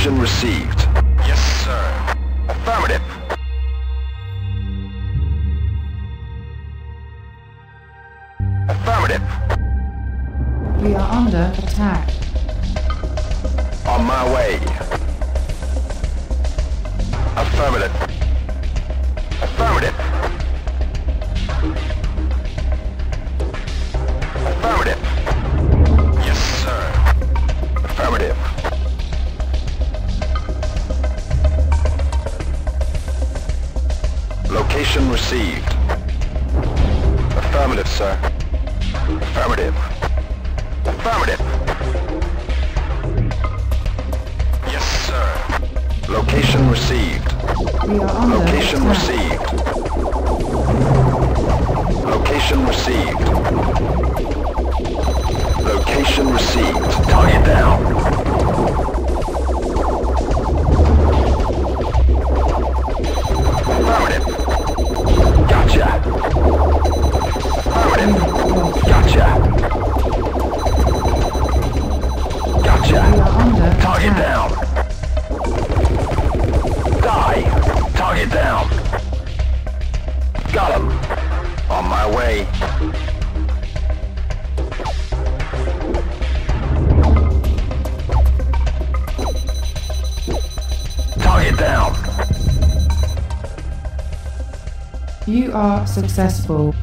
Mission received. Yes, sir. Affirmative. Affirmative. We are under attack. On my way. Affirmative. Affirmative. Affirmative. Yes, sir. Affirmative. Location received. Affirmative, sir. Affirmative. Affirmative. Location received. Location received. Location received. Location received. Target down. Affirmative. Gotcha. Affirmative. Gotcha. Gotcha. Target down. Target down. Got him. On my way. Target down. You are successful.